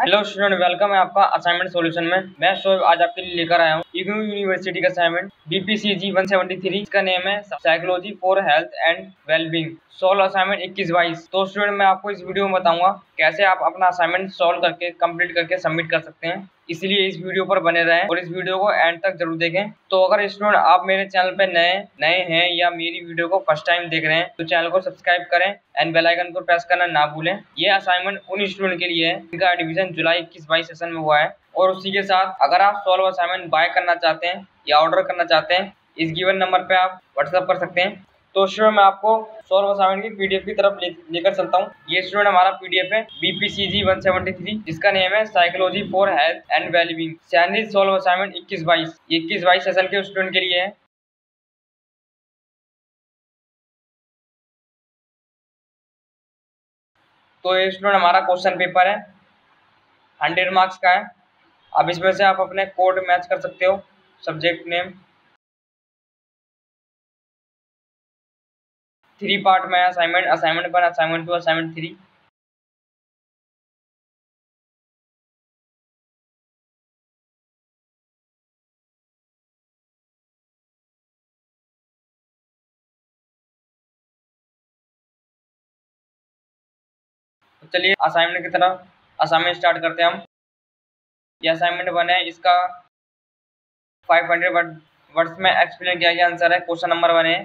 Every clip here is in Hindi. हेलो स्टूडेंट, वेलकम है आपका असाइनमेंट सॉल्यूशन में। मैं शोएब आज आपके लिए लेकर आया हूँ इग्नू यूनिवर्सिटी का असाइनमेंट बीपीसीजी 173 का नेम है psychology for health and wellbeing. Solve assignment 21-22। तो स्टूडेंट, मैं आपको इस वीडियो में बताऊंगा कैसे आप अपना असाइनमेंट सोल्व करके कंप्लीट करके सबमिट कर सकते हैं, इसलिए इस वीडियो पर बने रहें और इस वीडियो को एंड तक जरूर देखें। तो अगर स्टूडेंट आप मेरे चैनल पर नए हैं या मेरी वीडियो को फर्स्ट टाइम देख रहे हैं तो चैनल को सब्सक्राइब करें एंड बेल आइकन को प्रेस करना ना भूलें। यह असाइनमेंट उन स्टूडेंट के लिए है जिनका एडमिशन जुलाई 21-22 सेशन में हुआ है, और उसी के साथ अगर आप सॉल्व असाइनमेंट बाय करना चाहते हैं या ऑर्डर करना चाहते हैं इस गिवन नंबर पर आप व्हाट्सएप कर सकते हैं। तो स्टूडेंट मैं आपको सॉल्व असाइनमेंट की पीडीएफ की तरफ लेकर चलता हूँ। ये स्टूडेंट हमारा पीडीएफ है बीपीसीजी 173 जिसका नेम है psychology for health and wellbeing sandwich solve assignment 21-22 session के स्टूडेंट के लिए है। तो ये स्टूडेंट हमारा क्वेश्चन पेपर है, 100 मार्क्स का है। अब इसमें से आप अपने कोड मैच कर सकते हो, सब्जेक्ट नेम। 3 पार्ट में असाइनमेंट, असाइनमेंट 1, असाइनमेंट 2, असाइनमेंट 3। चलिए असाइनमेंट की तरह असाइनमेंट स्टार्ट करते हैं हम। यह असाइनमेंट 1 है, इसका 500 वर्ड्स में एक्सप्लेन किया गया आंसर है। क्वेश्चन नंबर 1 है।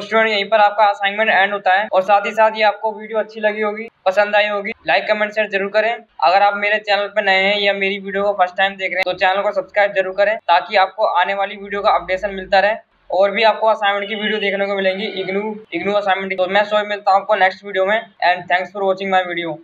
स्टूडेंट यहीं पर आपका असाइनमेंट एंड होता है और साथ ही साथ ये आपको वीडियो अच्छी लगी होगी, पसंद आई होगी, लाइक कमेंट शेयर जरूर करें। अगर आप मेरे चैनल पर नए हैं या मेरी वीडियो को फर्स्ट टाइम देख रहे हैं तो चैनल को सब्सक्राइब जरूर करें ताकि आपको आने वाली वीडियो का अपडेशन मिलता रहे और भी आपको असाइनमेंट की वीडियो देखने को मिलेंगी। इग्नू असाइनमेंट। तो मैं मिलता हूँ आपको नेक्स्ट वीडियो में and thanks for watching my video.